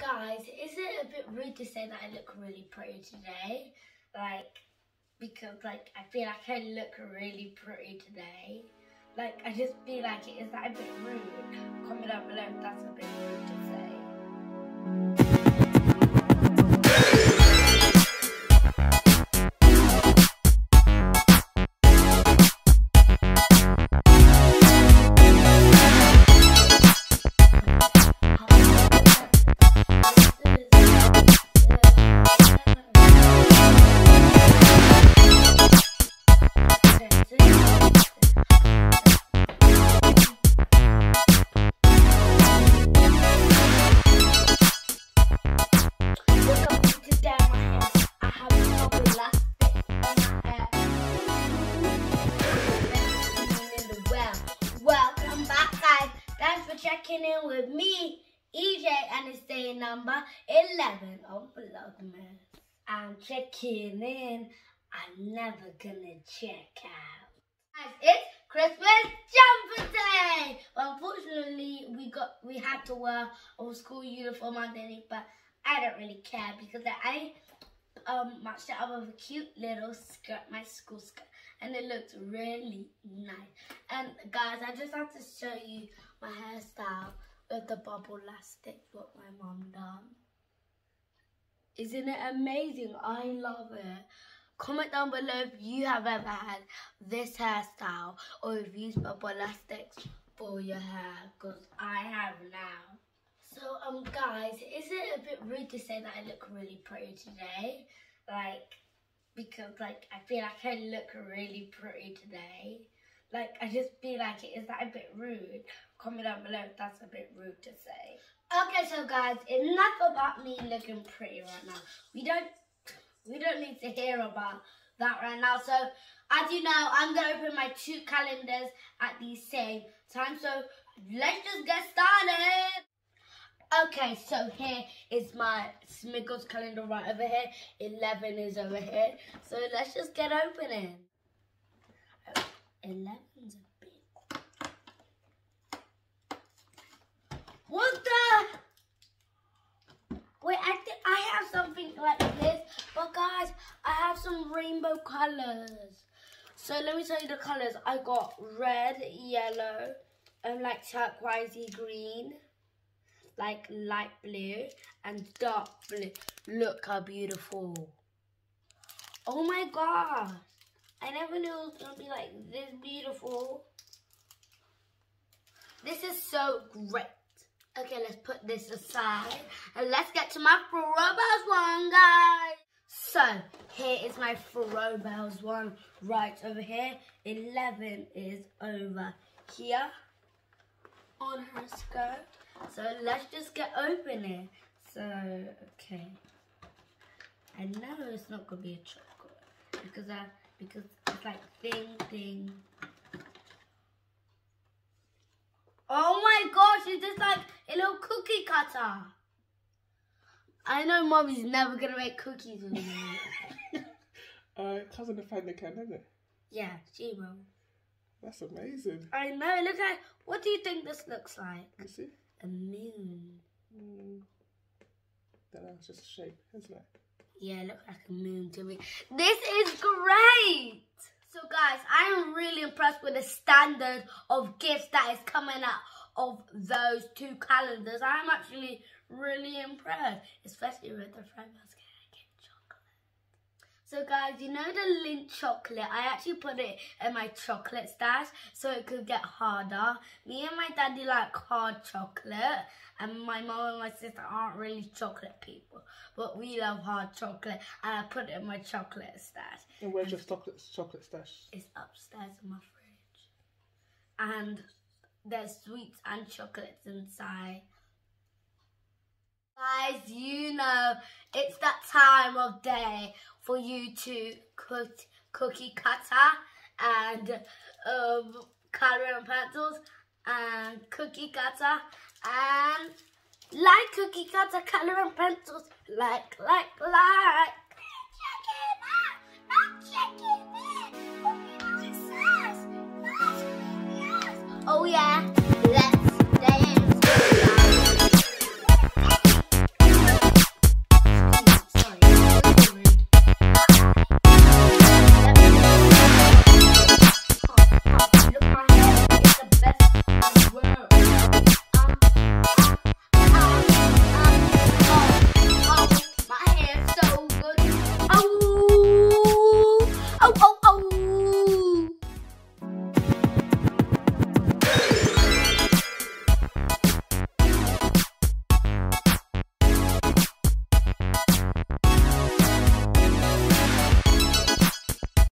guys, is it a bit rude to say that I look really pretty today? Because I feel like I look really pretty today. I just feel like it. Is that a bit rude? Comment down below if that's a bit rude to say. Checking in with me, EJ, and it's day number 11 on VLOGMAS. I'm checking in. I'm never gonna check out. Guys, it's Christmas jumper day. Well, unfortunately, we had to wear our school uniform underneath, but I don't really care because I matched it up with a cute little skirt, my school skirt, and it looks really nice. And guys, I just have to show you my hairstyle with the Bobblelastic, what my mom done. Isn't it amazing? I love it. Comment down below if you have ever had this hairstyle or if you use Bobblelastics for your hair, because I have now. So guys, is it a bit rude to say that I look really pretty today? Because I feel like I look really pretty today. I just feel like it. Is that a bit rude? Comment down below if that's a bit rude to say. Okay, so guys, enough about me looking pretty right now. We don't need to hear about that right now. So, as you know, I'm gonna open my two calendars at the same time. So let's just get started. Okay, so here is my Smiggles calendar right over here. 11 is over here. So let's just get opening. 11's a big. What the? Wait, I think I have something like this. But guys, I have some rainbow colours. So let me tell you the colours. I got red, yellow, and like turquoisey green, like light blue and dark blue. Look how beautiful. Oh my gosh. I never knew it was going to be like this beautiful. This is so great. Okay, let's put this aside and let's get to my Frobelles one, guys. So, here is my Frobelles one right over here. 11 is over here on her skirt. So, let's just get opening. So, okay. I know it's not going to be a chocolate because it's like thing. Oh my gosh, it's just like a little cookie cutter. I know mommy's never gonna make cookies with me. It doesn't define the can, does it? Yeah, she will. That's amazing. I know, it looks like, what do you think this looks like? You see? A moon. That was just a shape, isn't it? Yeah, look like a moon to me. This is great! So guys, I am really impressed with the standard of gifts that is coming out of those two calendars. I'm actually really impressed, especially with the Frobelles chocolate. So guys, you know the Lindt chocolate? I actually put it in my chocolate stash so it could get harder. Me and my daddy like hard chocolate. And my mom and my sister aren't really chocolate people, but we love hard chocolate, and I put it in my chocolate stash. And where's your chocolate stash? It's upstairs in my fridge. And there's sweets and chocolates inside. Guys, you know, it's that time of day for you to cookie cutter and colouring and pencils and cookie cutter. And like cookie cutter, colour and pencils, like. Not chicken, not chicken, not sauce, not. Oh yeah.